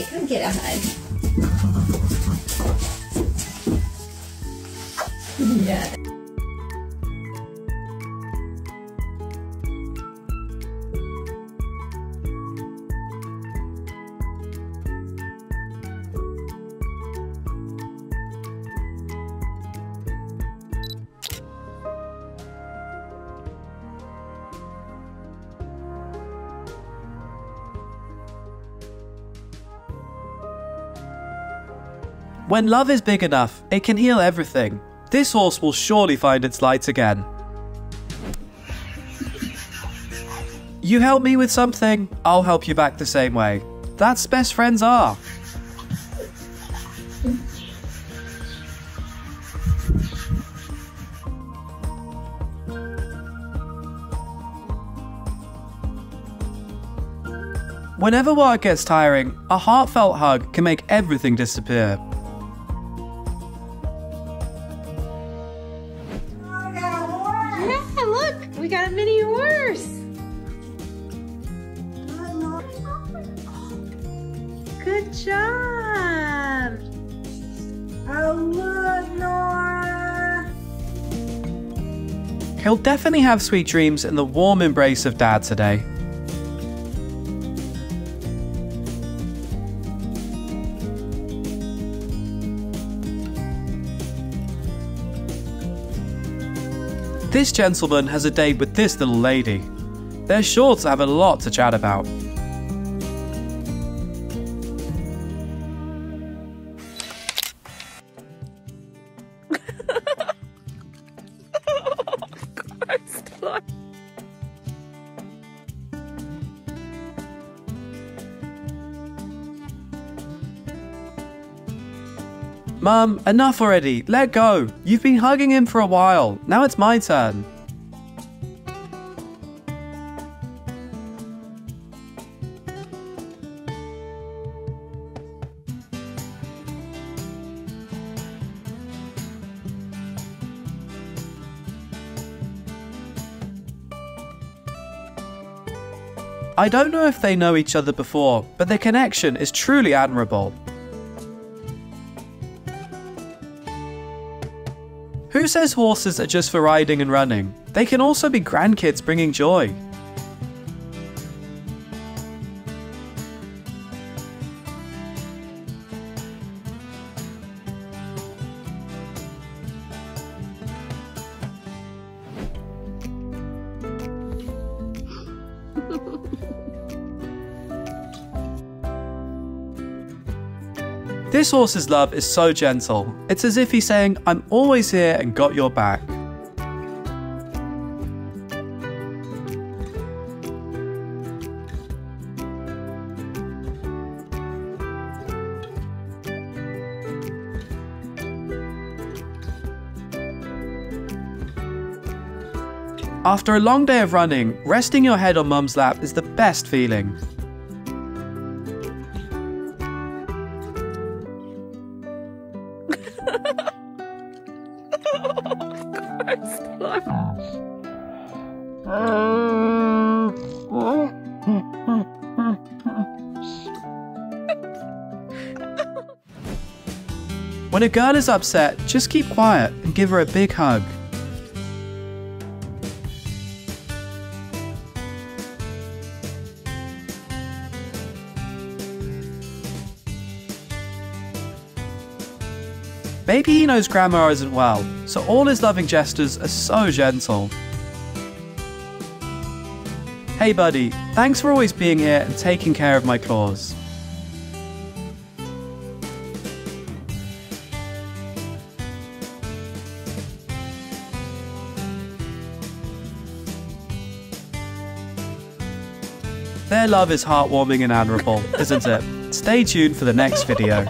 Hey, come get a hug. Yeah. When love is big enough, it can heal everything. This horse will surely find its light again. You help me with something, I'll help you back the same way. That's best friends are. Whenever work gets tiring, a heartfelt hug can make everything disappear. We got a mini horse. Good job. Oh, look, Nora. He'll definitely have sweet dreams in the warm embrace of Dad today. This gentleman has a date with this little lady. They're sure to have a lot to chat about. Mum, enough already, let go. You've been hugging him for a while, now it's my turn. I don't know if they know each other before, but their connection is truly admirable. Who says horses are just for riding and running? They can also be grandkids bringing joy. This horse's love is so gentle. It's as if he's saying, I'm always here and got your back. After a long day of running, resting your head on Mum's lap is the best feeling. When a girl is upset, just keep quiet and give her a big hug. Maybe he knows Grandma isn't well, so all his loving gestures are so gentle. Hey buddy, thanks for always being here and taking care of my claws. Their love is heartwarming and admirable, isn't it? Stay tuned for the next video.